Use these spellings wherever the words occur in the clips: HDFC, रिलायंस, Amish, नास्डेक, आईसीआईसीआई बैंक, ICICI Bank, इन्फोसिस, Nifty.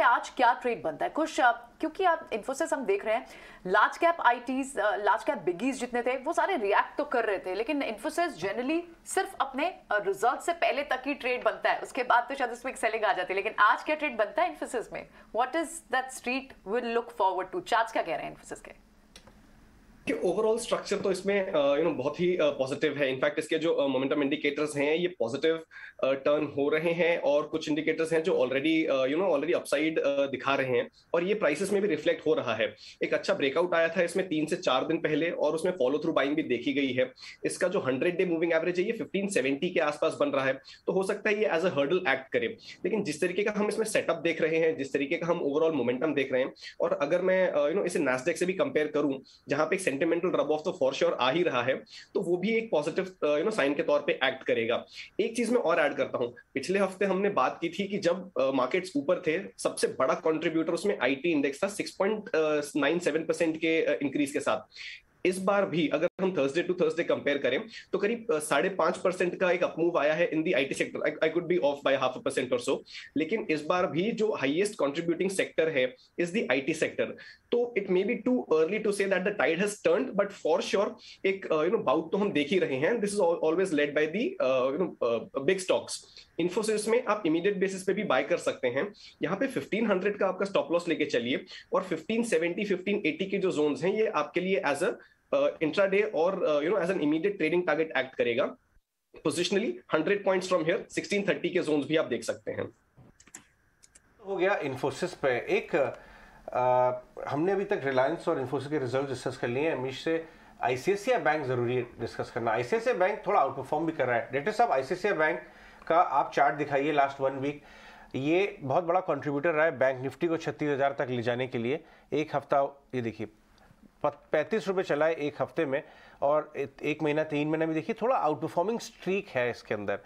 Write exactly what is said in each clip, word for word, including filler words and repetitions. पे आज क्या ट्रेड बनता है कुछ, क्योंकि आप इन्फोसिस हम देख रहे हैं large cap ITs, large cap biggies जितने थे वो सारे रिएक्ट तो कर रहे थे, लेकिन इन्फोसिस जनरली सिर्फ अपने रिजल्ट से पहले तक ही ट्रेड बनता है, उसके बाद तो शायद उसमें एक सेलिंग आ जाती है। लेकिन आज क्या ट्रेड बनता है इन्फोसिस में, what is that street will look forward to, charge क्या कह रहे हैं इन्फोसिस के? कि ओवरऑल स्ट्रक्चर तो इसमें यू नो बहुत ही पॉजिटिव है, इनफैक्ट इसके जो मोमेंटम इंडिकेटर्स हैं ये पॉजिटिव टर्न हो रहे हैं और कुछ इंडिकेटर्स हैं जो already you know already upside दिखा रहे हैं और ये प्राइसेस में भी रिफ्लेक्ट हो रहा है। एक अच्छा ब्रेकआउट आया था इसमें तीन से चार दिन पहले और उसमें फॉलो थ्रू बाइंग भी देखी गई है। इसका जो हंड्रेड डे मूविंग एवरेज है ये फिफ्टीन सेवेंटी के आसपास बन रहा है, तो हो सकता है ये एज अ हर्डल एक्ट करे, लेकिन जिस तरीके का हम इसमें सेटअप देख रहे हैं, जिस तरीके का हम ओवरऑल मोमेंटम देख रहे हैं, और अगर मैं यू नो इसे नास्डेक से भी कंपेयर करूं जहां पे सेंटिमेंटल रब ऑफ तो फॉर श्योर आ ही रहा है, तो वो भी एक पॉजिटिव यू नो साइन के तौर पे एक्ट करेगा। एक चीज मैं और ऐड करता हूं, पिछले हफ्ते हमने बात की थी कि जब मार्केट्स uh, ऊपर थे सबसे बड़ा कंट्रीब्यूटर उसमें आईटी इंडेक्स था six point nine seven percent के इंक्रीज के साथ। इस बार भी अगर हम थर्सडे टू थर्सडे कंपेयर करें तो करीब साढ़े पांच परसेंट का एक अपमूव आया है in the IT sector, I could be off by half a percent और सो, लेकिन इस बार भी जो हाईएस्ट कंट्रीब्यूटिंग सेक्टर है इज दी आईटी सेक्टर। तो it may be too early to say that the tide has turned, but for sure एक you know बाउट तो हम देख ही रहे हैं, this is always led by the you know big stocks. इन्फोसिस में आप इमीडिएट बेसिस पे भी बाय कर सकते हैं, यहाँ पे फिफ्टीन हंड्रेड का आपका स्टॉप लॉस लेके चलिए और फिफ्टीन सेवेंटी, फिफ्टीन एटी के जो जोन्स हैं ये आपके लिए एज अ इंट्राडे और you know as an immediate trading target act करेगा। Positionally hundred points from here sixteen thirty के जोन्स भी आप देख सकते हैं। हो गया इन्फोसिस पे, एक आ, हमने अभी तक रिलायंस और इन्फोसिस के रिजल्ट डिस्कस कर लिए हैं। अमीश से आईसीआईसीआई बैंक जरूरी है डिस्कस करना। आईसीआईसीआई बैंक थोड़ा आउट परफॉर्म भी कर रहा है। डेटा साहब, आईसीआईसीआई बैंक का आप चार्ट दिखाइए, लास्ट वन वीक ये बहुत बड़ा कंट्रीब्यूटर रहा है बैंक निफ्टी को छत्तीस हज़ार तक ले जाने के लिए। एक हफ्ता ये देखिए पैंतीस रुपये चला है एक हफ्ते में, और एक महीना तीन महीने में देखिए थोड़ा आउट परफॉर्मिंग स्ट्रीक है इसके अंदर।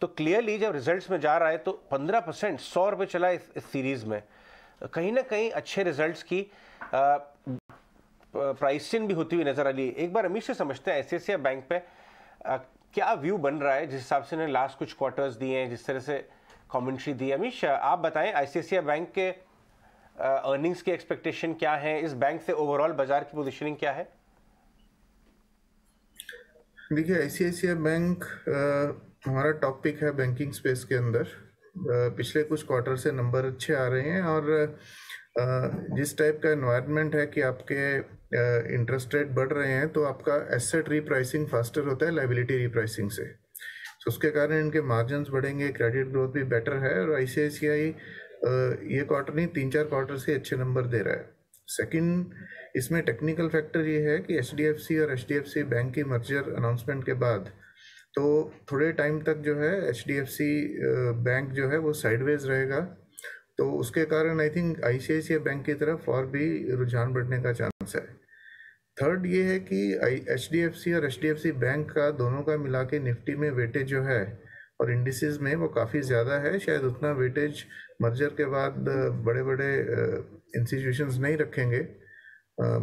तो क्लियरली जब रिजल्ट्स में जा रहा है तो पंद्रह परसेंट सौ रुपये चला है इस, इस सीरीज़ में, कहीं ना कहीं अच्छे रिजल्ट्स की प्राइसिंग भी होती हुई नजर आ रही है। एक बार अमीश से समझते हैं आईसीआईसीआई बैंक पे आ, क्या व्यू बन रहा है, जिस हिसाब से इन्हें लास्ट कुछ क्वार्टर्स दिए हैं, जिस तरह से कमेंट्री दी है। अमीश आप बताएं आईसीआईसीआई बैंक के अर्निंग्स के एक्सपेक्टेशन क्या है, इस बैंक से ओवरऑल बाजार की पोजीशनिंग क्या है? देखिए आईसीआईसीआई बैंक आ, हमारा टॉपिक है बैंकिंग स्पेस के अंदर। आ, पिछले कुछ क्वार्टर से नंबर अच्छे आ रहे हैं और आ, जिस टाइप का एनवायरनमेंट है कि आपके इंटरेस्ट रेट बढ़ रहे हैं तो आपका एसेट रीप्राइसिंग फास्टर होता है लाइबिलिटी रीप्राइसिंग से, तो उसके कारण इनके मार्जिन्स बढ़ेंगे, क्रेडिट ग्रोथ भी बेटर है और आईसीआईसीआई ये क्वार्टर नहीं तीन चार क्वार्टर से अच्छे नंबर दे रहा है। सेकंड इसमें टेक्निकल फैक्टर ये है कि एचडीएफसी और एचडीएफसी बैंक की मर्जर अनाउंसमेंट के बाद तो थोड़े टाइम तक जो है एचडीएफसी बैंक जो है वो साइडवेज रहेगा, तो उसके कारण आई थिंक आईसीआईसीआई बैंक की तरफ और भी रुझान बढ़ने का चांस है। थर्ड ये है कि एचडीएफसी और एचडीएफसी बैंक का दोनों का मिला के निफ्टी में वेटेज जो है और इंडिसेस में वो काफ़ी ज़्यादा है, शायद उतना वेटेज मर्जर के बाद बड़े बड़े इंस्टीट्यूशंस नहीं रखेंगे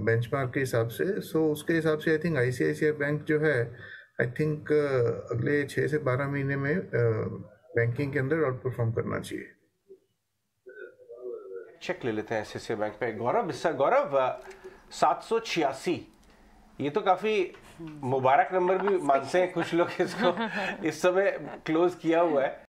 बेंचमार्क के हिसाब से। सो उसके हिसाब से आई थिंक आईसीआईसीआई बैंक जो है आई थिंक अगले छः से बारह महीने में बैंकिंग के अंदर आउट परफॉर्म करना चाहिए। चेक ले लेते हैं आईसीआईसीआई बैंक पे। गौरव सर, गौरव सात सौ छियासी, ये तो काफी मुबारक नंबर भी मानते हैं कुछ लोग इसको, इस समय क्लोज किया हुआ है।